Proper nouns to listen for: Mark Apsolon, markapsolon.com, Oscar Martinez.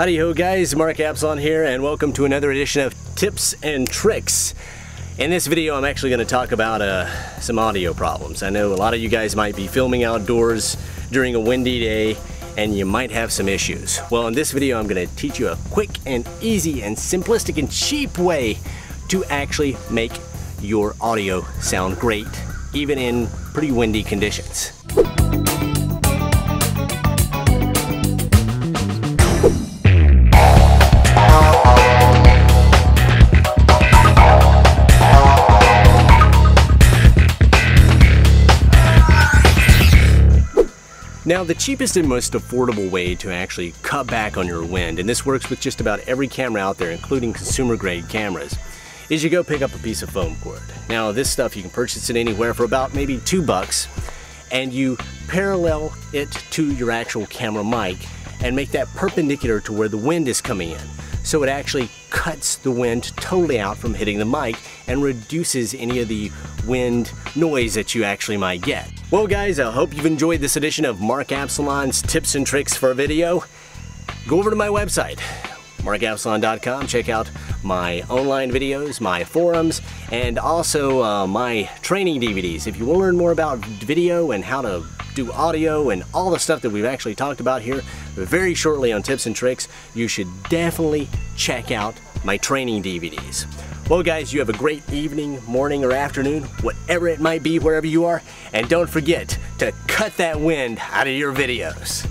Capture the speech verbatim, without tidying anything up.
Howdy ho guys, Mark Apsolon here and welcome to another edition of Tips and Tricks. In this video I'm actually going to talk about uh, some audio problems. I know a lot of you guys might be filming outdoors during a windy day and you might have some issues. Well, in this video I'm going to teach you a quick and easy and simplistic and cheap way to actually make your audio sound great even in pretty windy conditions. Now, the cheapest and most affordable way to actually cut back on your wind, and this works with just about every camera out there, including consumer grade cameras, is you go pick up a piece of foam cord. Now, this stuff, you can purchase it anywhere for about maybe two bucks, and you parallel it to your actual camera mic and make that perpendicular to where the wind is coming in. So it actually cuts the wind totally out from hitting the mic and reduces any of the wind noise that you actually might get. Well guys, I hope you've enjoyed this edition of Mark Apsolon's Tips and Tricks for Video. Go over to my website, mark apsolon dot com. Check out my online videos, my forums, and also uh, my training D V Ds. If you want to learn more about video and how to do audio and all the stuff that we've actually talked about here very shortly on Tips and Tricks, you should definitely check out my training D V Ds. Well guys, you have a great evening, morning, or afternoon, whatever it might be, wherever you are, and don't forget to cut that wind out of your videos.